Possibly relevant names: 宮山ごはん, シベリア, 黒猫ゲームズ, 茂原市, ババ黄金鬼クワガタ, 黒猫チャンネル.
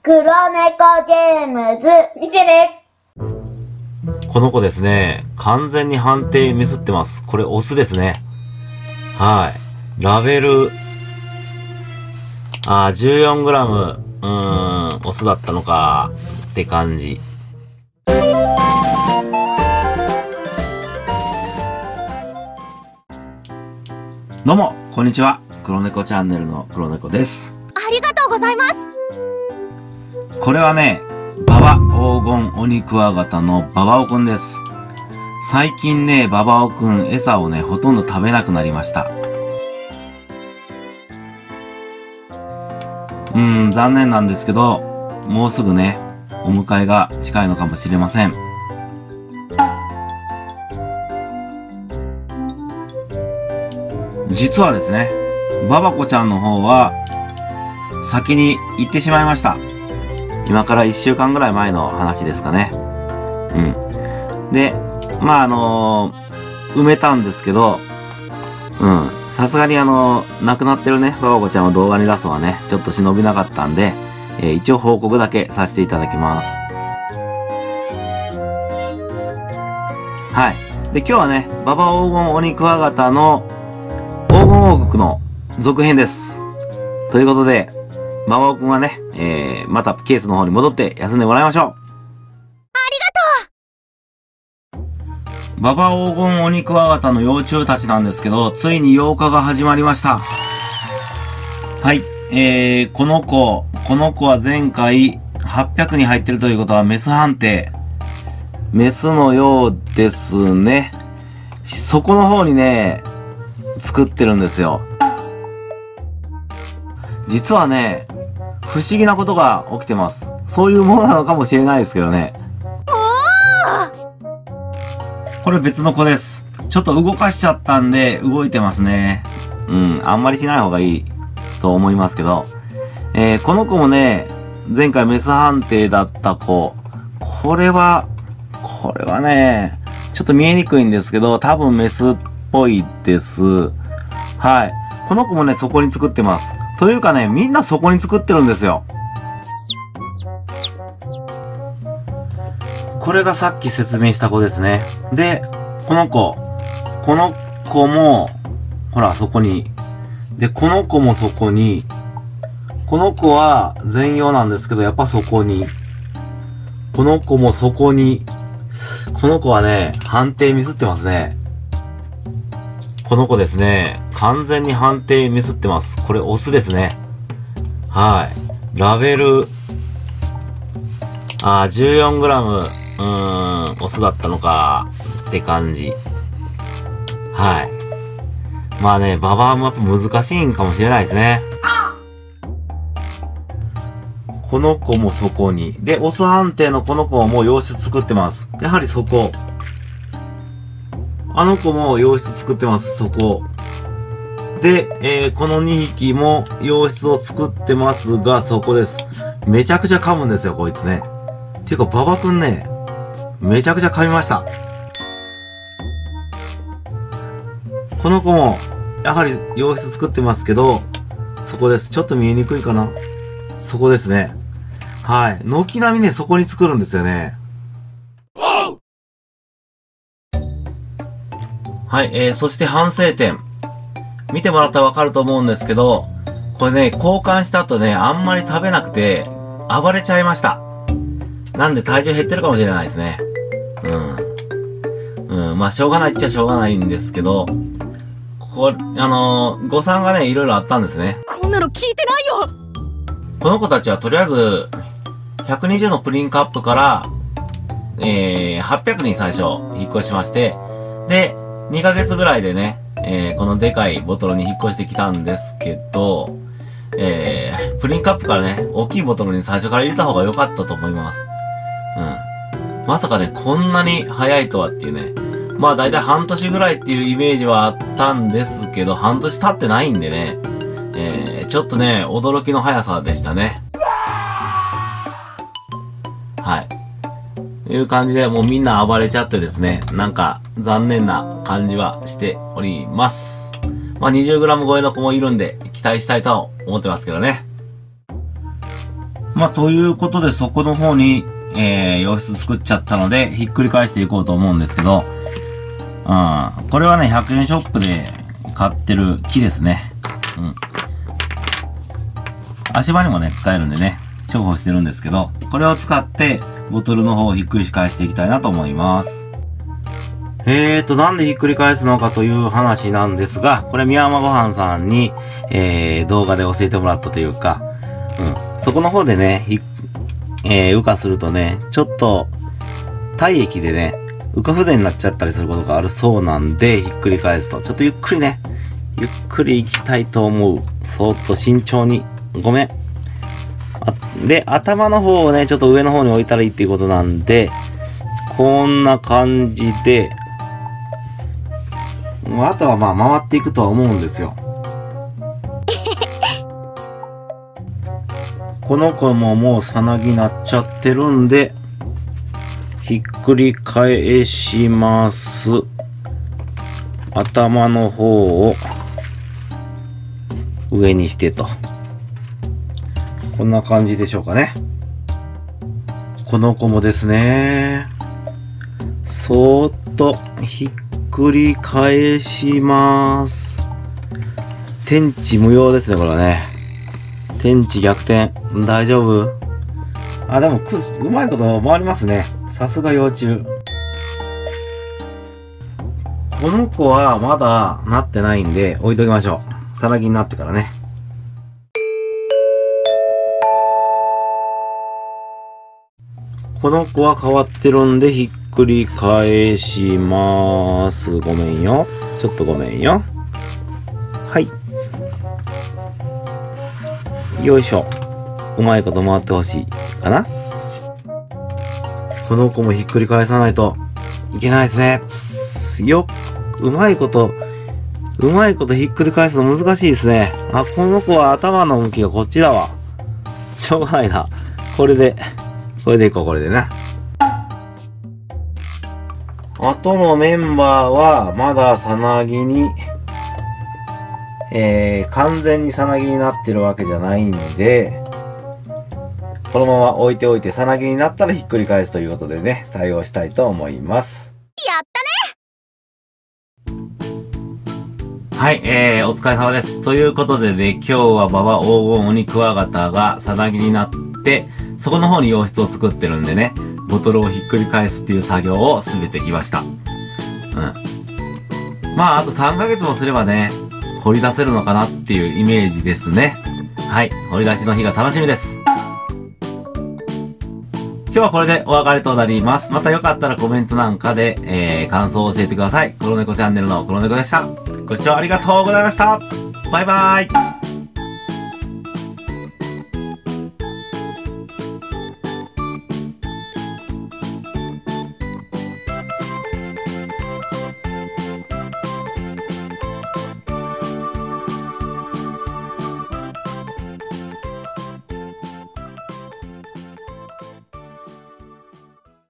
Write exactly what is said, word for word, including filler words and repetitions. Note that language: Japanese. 黒猫ゲームズ見てね。この子ですね、完全に判定ミスってます。これオスですね。はい。ラベル、あー じゅうよんグラム、うーん、オスだったのかって感じ。どうもこんにちは、黒猫チャンネルの黒猫です。ありがとうございます。これはね、ババ黄金鬼クワガタのババオくんです。最近ね、ババオくん餌をね、ほとんど食べなくなりました。うん、残念なんですけど、もうすぐね、お迎えが近いのかもしれません。実はですね、ババコちゃんの方は、先に行ってしまいました。今からいっしゅうかんぐらい前の話ですかね。うん。で、まあ、あのー、埋めたんですけど、うん。さすがにあのー、亡くなってるね、ババコちゃんを動画に出すのはね、ちょっと忍びなかったんで、えー、一応報告だけさせていただきます。はい。で、今日はね、ババ黄金鬼クワガタの黄金王国の続編です。ということで、ババオくんはね、えー、またケースの方に戻って休んでもらいましょう。ありがとう。ババ黄金オニクワガタの幼虫たちなんですけど、ついにようかが始まりました。はい、えー、この子、この子は前回はっぴゃくに入ってるということはメス判定。メスのようですね。そこの方にね、作ってるんですよ。実はね、不思議なことが起きてます。そういうものなのかもしれないですけどね。これ別の子です。ちょっと動かしちゃったんで動いてますね。うん、あんまりしない方がいいと思いますけど。えー、この子もね、前回メス判定だった子。これは、これはね、ちょっと見えにくいんですけど、多分メスっぽいです。はい。この子もね、そこに作ってます。というかね、みんなそこに作ってるんですよ。これがさっき説明した子ですね。で、この子。この子も、ほら、そこに。で、この子もそこに。この子は全容なんですけど、やっぱそこに。この子もそこに。この子はね、判定ミスってますね。この子ですね、完全に判定ミスってます。これオスですね。はい。ラベル、あー じゅうよんグラム、うーん、オスだったのかって感じ。はい。まあね、ババアマップ難しいんかもしれないですね。この子もそこに。で、オス判定のこの子も洋室作ってます。やはりそこ。あの子も洋室作ってます、そこ。で、えー、このにひきも洋室を作ってますが、そこです。めちゃくちゃ噛むんですよ、こいつね。ていうか、ババくんね、めちゃくちゃ噛みました。この子も、やはり洋室作ってますけど、そこです。ちょっと見えにくいかな。そこですね。はい。軒並みね、そこに作るんですよね。はい、えー、そして反省点。見てもらったらわかると思うんですけど、これね、交換した後ね、あんまり食べなくて、暴れちゃいました。なんで体重減ってるかもしれないですね。うん。うん、まあ、しょうがないっちゃしょうがないんですけど、ここ、あのー、誤算がね、いろいろあったんですね。こんなの聞いてないよ。この子たちはとりあえず、ひゃくにじゅうのプリンカップから、えー、はっぴゃくに最初、引っ越しまして、で、にかげつぐらいでね、えー、このでかいボトルに引っ越してきたんですけど、えー、プリンカップからね、大きいボトルに最初から入れた方が良かったと思います。うん。まさかね、こんなに早いとはっていうね。まあだいたい半年ぐらいっていうイメージはあったんですけど、半年経ってないんでね、えー、ちょっとね、驚きの速さでしたね。はい。いう感じで、もうみんな暴れちゃってですね、なんか残念な感じはしております。まあ にじゅうグラム 超えの子もいるんで、期待したいと思ってますけどね。まあ、ということで、そこの方に、えー、洋室作っちゃったので、ひっくり返していこうと思うんですけど、うん。これはね、ひゃくえんショップで買ってる木ですね。うん。足場にもね、使えるんでね、重宝してるんですけど、これを使って、ボトルの方をひっくり返していきたいなと思います。えーと、なんでひっくり返すのかという話なんですが、これ宮山ごはんさんに、えー、動画で教えてもらったというか、うん。そこの方でね、えー、羽化するとね、ちょっと、体液でね、羽化不全になっちゃったりすることがあるそうなんで、ひっくり返すと。ちょっとゆっくりね、ゆっくり行きたいと思う。そーっと慎重に。ごめん。で、頭の方をね、ちょっと上の方に置いたらいいっていうことなんで、こんな感じで、あとはまあ回っていくとは思うんですよ。この子ももうさなぎになっちゃってるんで、ひっくり返します。頭の方を上にしてと。こんな感じでしょうかね。この子もですね、そーっとひっくり返します。天地無用ですね、これはね。天地逆転。大丈夫？あ、でも、く、うまいこと回りますね。さすが幼虫。この子はまだなってないんで、置いときましょう。さなぎになってからね。この子は変わってるんで、ひっくり返しまーす。ごめんよ。ちょっとごめんよ。はい。よいしょ。うまいこと回ってほしいかな。この子もひっくり返さないといけないですね。よっ。うまいこと、うまいことひっくり返すの難しいですね。あ、この子は頭の向きがこっちだわ。しょうがないな。これで。これでいこう、これでな。あとのメンバーは、まださなぎに、えー、完全にさなぎになってるわけじゃないんで、このまま置いておいて、さなぎになったらひっくり返すということでね、対応したいと思います。やったね！はい、えー、お疲れ様です。ということでね、今日はババ黄金鬼クワガタがさなぎになって、そこの方に洋室を作ってるんでね、ボトルをひっくり返すっていう作業を進めてきました。うん。まあ、あとさんかげつもすればね、掘り出せるのかなっていうイメージですね。はい。掘り出しの日が楽しみです。今日はこれでお別れとなります。またよかったらコメントなんかで、えー、感想を教えてください。黒猫チャンネルの黒猫でした。ご視聴ありがとうございました。バイバーイ。